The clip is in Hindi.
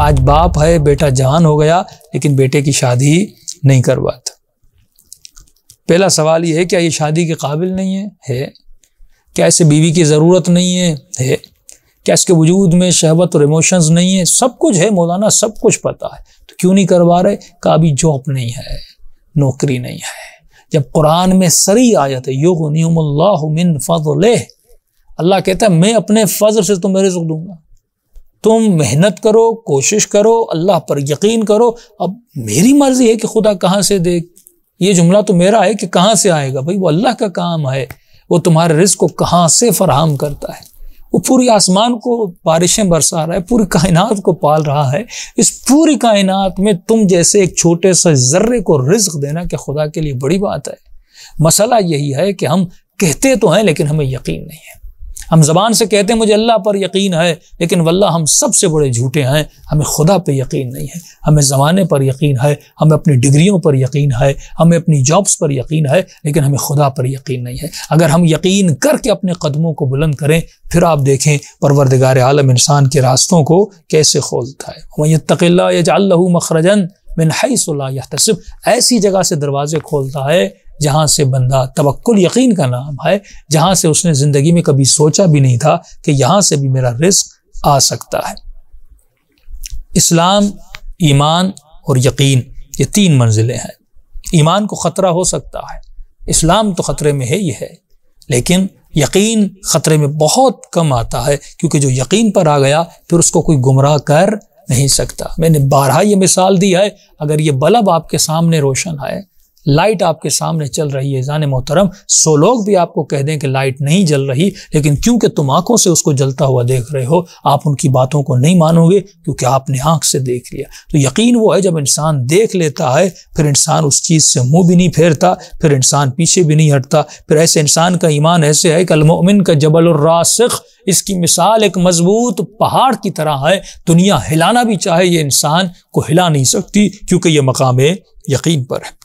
आज बाप है, बेटा जवान हो गया लेकिन बेटे की शादी नहीं करवाता। पहला सवाल ये है, क्या ये शादी के काबिल नहीं है? है। क्या इसे बीवी की ज़रूरत नहीं है? है। क्या इसके वजूद में शहवत और इमोशंस नहीं है? सब कुछ है मौलाना, सब कुछ पता है, तो क्यों नहीं करवा रहे? का अभी जॉब नहीं है, नौकरी नहीं है। जब कुरान में सरी आयत है, युगनिहुमुल्लाहु मिन फज़लिह, अल्लाह कहता है मैं अपने फजल से तुम्हें रिज़्क़ दूंगा, तुम मेहनत करो, कोशिश करो, अल्लाह पर यकीन करो। अब मेरी मर्जी है कि खुदा कहाँ से दे, ये जुमला तो मेरा है कि कहाँ से आएगा भाई, वो अल्लाह का काम है। वो तुम्हारे रिज़्क़ को कहाँ से फराहम करता है, वो पूरी आसमान को बारिशें बरसा रहा है, पूरी कायनात को पाल रहा है। इस पूरी कायनात में तुम जैसे एक छोटे से ज़र्रे को रिज़्क़ देना क्या खुदा के लिए बड़ी बात है? मसला यही है कि हम कहते तो हैं लेकिन हमें यकीन नहीं है। हम ज़बान से कहते हैं मुझे अल्लाह पर यकीन है, लेकिन वल्लाह हम सबसे बड़े झूठे हैं। हमें खुदा पे यकीन नहीं है, हमें ज़माने पर यकीन है, हमें अपनी डिग्रियों पर यकीन है, हमें अपनी जॉब्स पर यकीन है, लेकिन हमें खुदा पर यकीन नहीं है। अगर हम यकीन करके अपने कदमों को बुलंद करें, फिर आप देखें परवरदिगार आलम इंसान के रास्तों को कैसे खोलता है। वमन यत्तक़िल्लाह यजअल लहू मखरजन मिन हैसु ला यहतसिब, ऐसी जगह से दरवाजे खोलता है जहाँ से बंदा, तवक्कुल यकीन का नाम है, जहाँ से उसने ज़िंदगी में कभी सोचा भी नहीं था कि यहाँ से भी मेरा रिस्क आ सकता है। इस्लाम, ईमान और यकीन, ये तीन मंजिलें हैं। ईमान को ख़तरा हो सकता है, इस्लाम तो ख़तरे में है ही है, लेकिन यकीन ख़तरे में बहुत कम आता है, क्योंकि जो यकीन पर आ गया फिर उसको कोई गुमराह कर नहीं सकता। मैंने बारहा ये मिसाल दी है, अगर ये बल्ब आपके सामने रोशन है, लाइट आपके सामने चल रही है, जाने मोहतरम 100 लोग भी आपको कह दें कि लाइट नहीं जल रही, लेकिन क्योंकि तुम आंखों से उसको जलता हुआ देख रहे हो, आप उनकी बातों को नहीं मानोगे क्योंकि आपने आंख से देख लिया। तो यकीन वो है जब इंसान देख लेता है, फिर इंसान उस चीज़ से मुंह भी नहीं फेरता, फिर इंसान पीछे भी नहीं हटता। फिर ऐसे इंसान का ईमान ऐसे है कि अल-मुमिन का जबल और, इसकी मिसाल एक मजबूत पहाड़ की तरह है, दुनिया हिलाना भी चाहे ये इंसान को हिला नहीं सकती, क्योंकि ये मकाम यकीन पर है।